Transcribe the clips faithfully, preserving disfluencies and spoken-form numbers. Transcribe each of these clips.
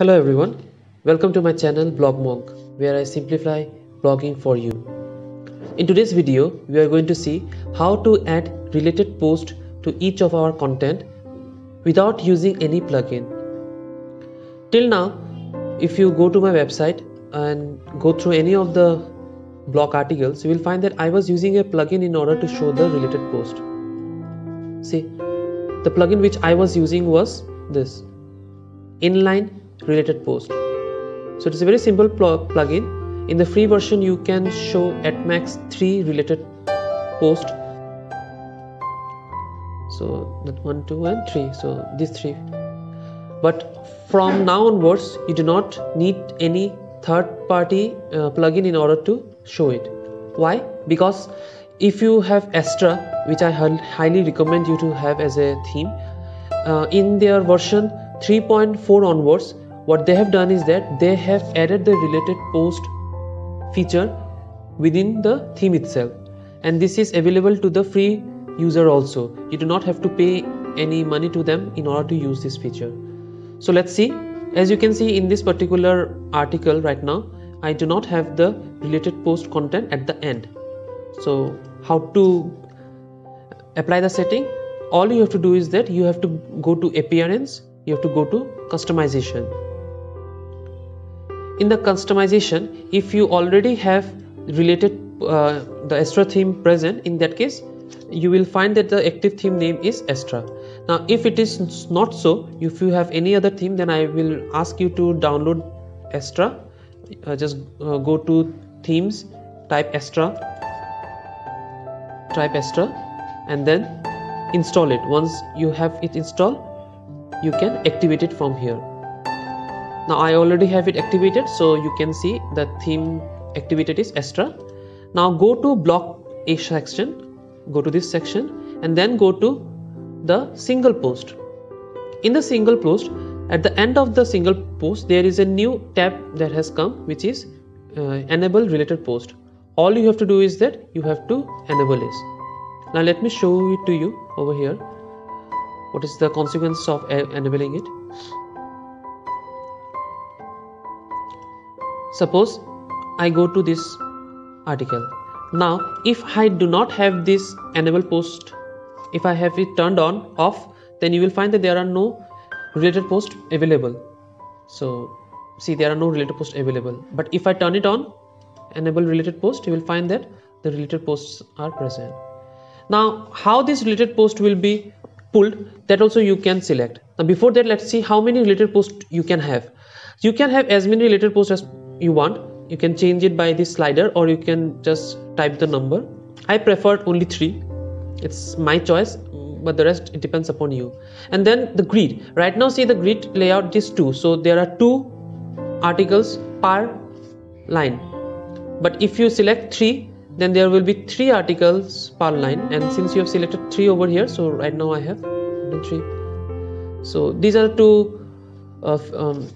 Hello everyone, welcome to my channel Blog Monk, where I simplify blogging for you. In today's video, we are going to see how to add related posts to each of our content without using any plugin. Till now, if you go to my website and go through any of the blog articles, you will find that I was using a plugin in order to show the related post. See, the plugin which I was using was this inline related post. So it's a very simple pl plugin. In the free version, you can show at max three related posts. So that one, two, and three. So these three. But from now onwards, you do not need any third-party uh, plugin in order to show it. Why? Because if you have Astra, which I highly recommend you to have as a theme, uh, in their version three point four onwards, what they have done is that they have added the related post feature within the theme itself, and this is available to the free user also. You do not have to pay any money to them in order to use this feature. So let's see. As you can see in this particular article right now, I do not have the related post content at the end. So how to apply the setting? All you have to do is that you have to go to appearance, you have to go to customization. In the customization, if you already have related uh, the Astra theme present, in that case you will find that the active theme name is Astra. Now if it is not so, if you have any other theme, then I will ask you to download Astra. Uh, just uh, go to themes, type Astra, type Astra, and then install it. Once you have it installed, you can activate it from here. Now I already have it activated, so you can see the theme activated is Astra. Now go to blog A section, go to this section, and then go to the single post. In the single post, at the end of the single post, there is a new tab that has come, which is uh, enable related post. All you have to do is that you have to enable this. Now let me show it to you over here. What is the consequence of enabling it? Suppose I go to this article. Now, if I do not have this enable post, if I have it turned on off, then you will find that there are no related posts available. So, see, there are no related posts available. But if I turn it on, enable related post, you will find that the related posts are present. Now, how this related post will be pulled, that also you can select. Now before that, let's see how many related posts you can have. You can have as many related posts as you want. You can change it by this slider, or you can just type the number. I preferred only three. It's my choice, but the rest it depends upon you. And then the grid. Right now, see, the grid layout is two. So there are two articles per line. But if you select three, then there will be three articles per line, and since you have selected three over here, so right now I have three. So these are two of um,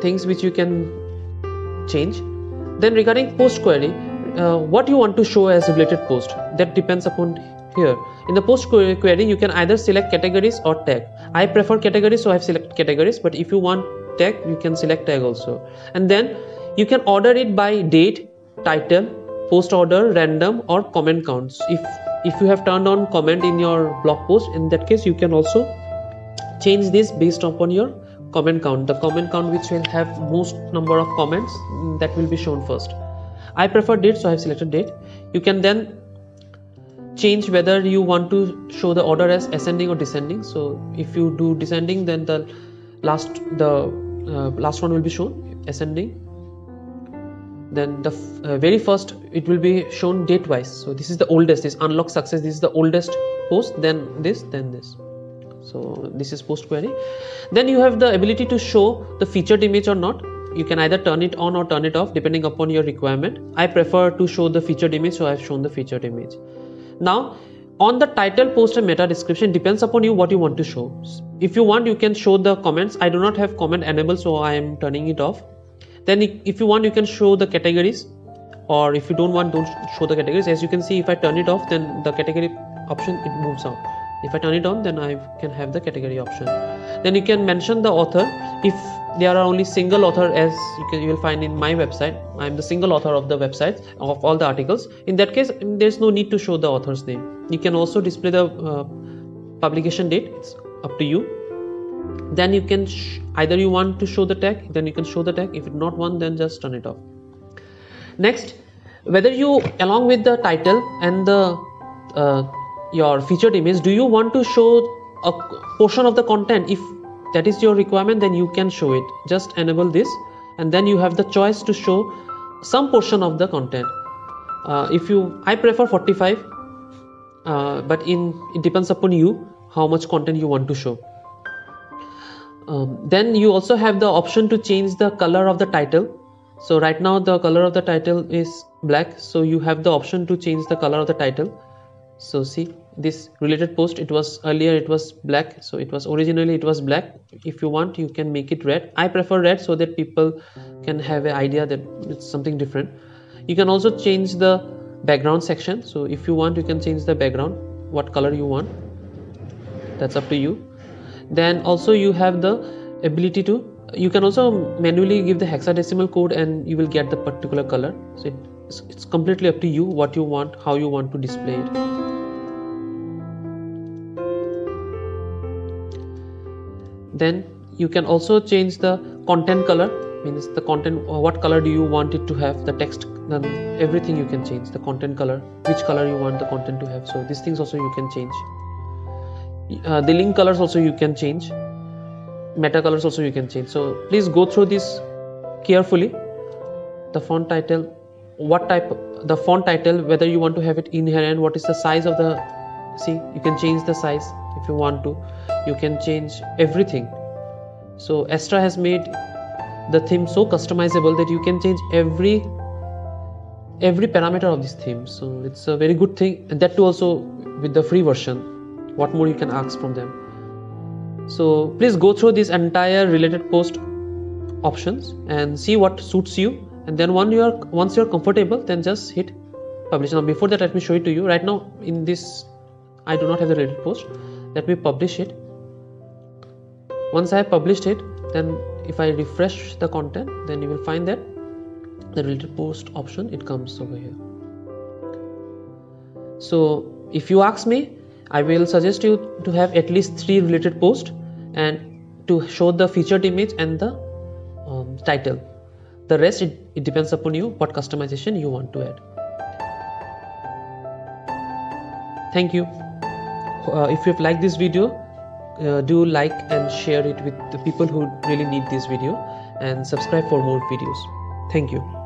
things which you can change. Then regarding post query, uh, what you want to show as a related post, that depends upon here. In the post query, you can either select categories or tag. I prefer categories, so I have selected categories, but if you want tag, you can select tag also. And then you can order it by date, title, post order, random, or comment counts. If if you have turned on comment in your blog post, in that case you can also change this based upon your comment count. The comment count which will have most number of comments, that will be shown first. I prefer date, so I have selected date. You can then change whether you want to show the order as ascending or descending. So if you do descending, then the last the uh, last one will be shown ascending. Then the uh, very first, it will be shown date wise. So this is the oldest, this unlock success, this is the oldest post, then this, then this. So this is post query. Then you have the ability to show the featured image or not. You can either turn it on or turn it off depending upon your requirement. I prefer to show the featured image, so I have shown the featured image. Now on the title, post, and meta description, depends upon you what you want to show. If you want, you can show the comments. I do not have comment enabled, so I am turning it off. Then if you want, you can show the categories, or if you don't want, don't show the categories. As you can see, if I turn it off, then the category option, it moves out. If I turn it on, then I can have the category option. Then you can mention the author. if there are only single author, as you, can, you will find in my website, I am the single author of the websites of all the articles. In that case, there is no need to show the author's name. You can also display the uh, publication date. It's up to you. Then you can sh either you want to show the tag, then you can show the tag. If it's not one, then just turn it off. Next, whether you along with the title and the uh, your featured image, do you want to show a portion of the content? If that is your requirement, then you can show it. Just enable this, and then you have the choice to show some portion of the content. Uh, if you, I prefer forty-five, uh, but in it depends upon you how much content you want to show. Um, then you also have the option to change the color of the title. So right now the color of the title is black, so you have the option to change the color of the title. So see, this related post, it was earlier it was black, so it was originally it was black. If you want, you can make it red. I prefer red so that people can have an idea that it's something different. You can also change the background section, so if you want, you can change the background what color you want. That's up to you. Then also you have the ability to, you can also manually give the hexadecimal code and you will get the particular color. So it, it's, it's completely up to you what you want, how you want to display it. Then you can also change the content color, means the content, what color do you want it to have, the text, then everything you can change, the content color, which color you want the content to have. So these things also you can change. Uh, the link colors also you can change, meta colors also you can change. So please go through this carefully. The font title, what type, the font title, whether you want to have it inherent, what is the size of the, see, you can change the size if you want to. You can change everything. So Astra has made the theme so customizable that you can change every every parameter of this theme. So it's a very good thing, and that too also with the free version. What more you can ask from them. So please go through this entire related post options and see what suits you, and then once you are once you are comfortable, then just hit publish. Now before that, let me show it to you. Right now in this I do not have the related post. Let me publish it. Once I have published it, then if I refresh the content, then you will find that the related post option, it comes over here. So if you ask me, I will suggest you to have at least three related posts and to show the featured image and the um, title. The rest, it, it depends upon you what customization you want to add. Thank you. Uh, if you've liked this video, uh, do like and share it with the people who really need this video, and subscribe for more videos. Thank you.